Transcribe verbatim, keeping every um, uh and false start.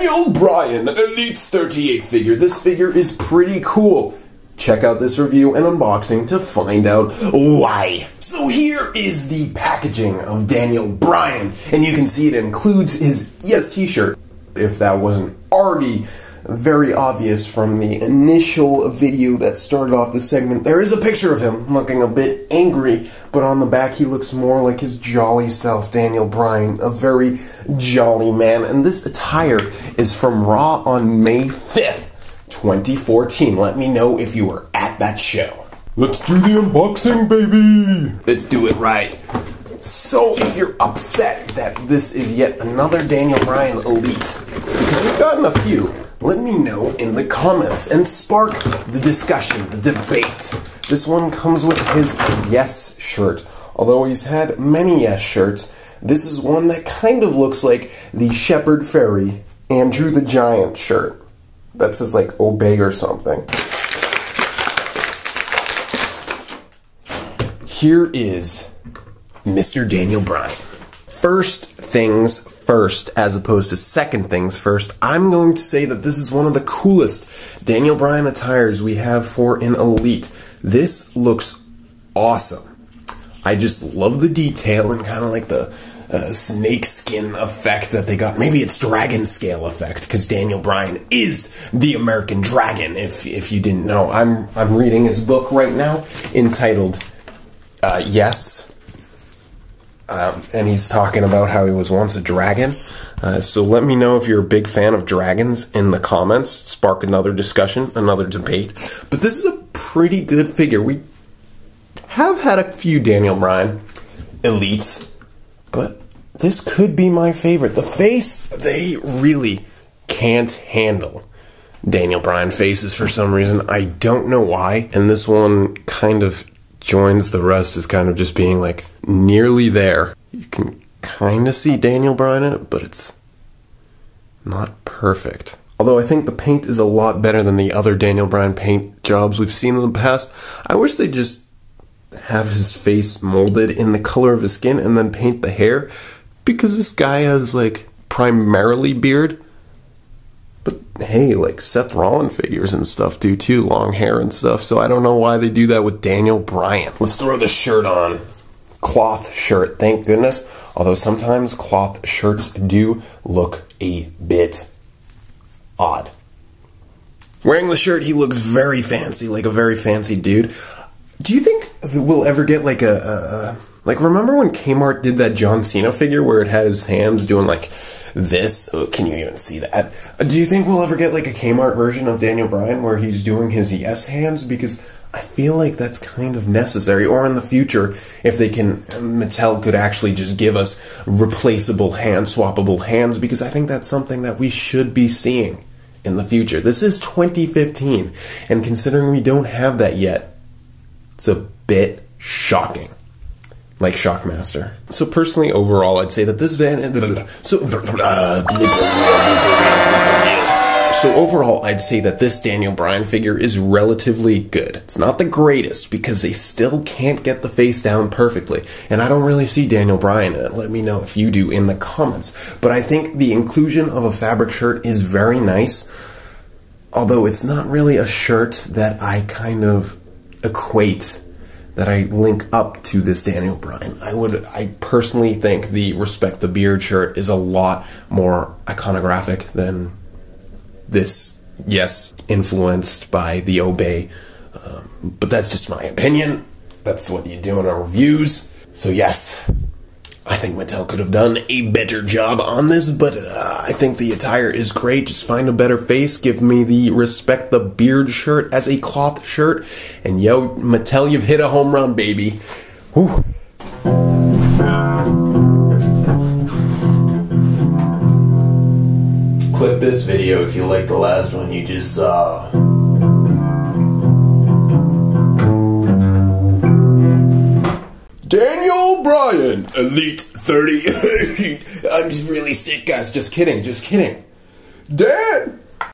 Daniel Bryan Elite thirty-eight figure. This figure is pretty cool. Check out this review and unboxing to find out why. So here is the packaging of Daniel Bryan, and you can see it includes his Yes t-shirt, if that wasn't already very obvious from the initial video that started off the segment. There is a picture of him looking a bit angry, but on the back he looks more like his jolly self, Daniel Bryan, a very jolly man. And this attire is from Raw on May fifth, twenty fourteen. Let me know if you were at that show. Let's do the unboxing, baby! Let's do it right. So if you're upset that this is yet another Daniel Bryan Elite, because we've gotten a few, let me know in the comments and spark the discussion, the debate. This one comes with his Yes shirt. Although he's had many Yes shirts, this is one that kind of looks like the Shepard Fairey Andre the Giant shirt that says like Obey or something. Here is Mister Daniel Bryan. First things first, as opposed to second things first, I'm going to say that this is one of the coolest Daniel Bryan attires we have for an Elite. This looks awesome. I just love the detail and kind of like the uh, snake skin effect that they got. Maybe it's dragon scale effect, because Daniel Bryan is the American Dragon, if if you didn't know. I'm, I'm reading his book right now entitled uh, Yes. Um, and he's talking about how he was once a dragon. Uh, so let me know if you're a big fan of dragons in the comments. Spark another discussion, another debate. But this is a pretty good figure. We have had a few Daniel Bryan Elites, but this could be my favorite. The face, they really can't handle Daniel Bryan faces for some reason. I don't know why. And this one kind of joins the rest as kind of just being like nearly there. You can kind of see Daniel Bryan in it, but it's not perfect. Although I think the paint is a lot better than the other Daniel Bryan paint jobs we've seen in the past. I wish they just have his face molded in the color of his skin and then paint the hair, because this guy has like primarily beard. But hey, like Seth Rollins figures and stuff do too, long hair and stuff, so I don't know why they do that with Daniel Bryan. Let's throw the shirt on. Cloth shirt, thank goodness. Although sometimes cloth shirts do look a bit odd. Wearing the shirt, he looks very fancy, like a very fancy dude. Do you think we'll ever get like a, a, a like remember when Kmart did that John Cena figure where it had his hands doing like this? Oh, can you even see that? Do you think we'll ever get like a Kmart version of Daniel Bryan where he's doing his yes hands? Because I feel like that's kind of necessary. Or in the future, if they can, Mattel could actually just give us replaceable hands, swappable hands, because I think that's something that we should be seeing in the future. This is twenty fifteen, and considering we don't have that yet, it's a bit shocking. Like Shockmaster. So personally, overall, I'd say that this van... So, uh, so overall, I'd say that this Daniel Bryan figure is relatively good. It's not the greatest, because they still can't get the face down perfectly. And I don't really see Daniel Bryan in it. Let me know if you do in the comments. But I think the inclusion of a fabric shirt is very nice. Although it's not really a shirt that I kind of equate... that I link up to this Daniel Bryan. I would, I personally think the Respect the Beard shirt is a lot more iconographic than this Yes, influenced by the Obey. Um, but that's just my opinion. That's what you do in our reviews. So yes, I think Mattel could have done a better job on this, but uh, I think the attire is great. Just find a better face. Give me the Respect the Beard shirt as a cloth shirt. And yo, Mattel, you've hit a home run, baby. Whew. Click this video if you liked the last one you just saw. Daniel Bryan, Elite thirty-eight. I'm just really sick, guys. Just kidding, just kidding. Dan!